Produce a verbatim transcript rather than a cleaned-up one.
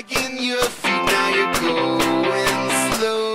dragging your feet, now you're going slow.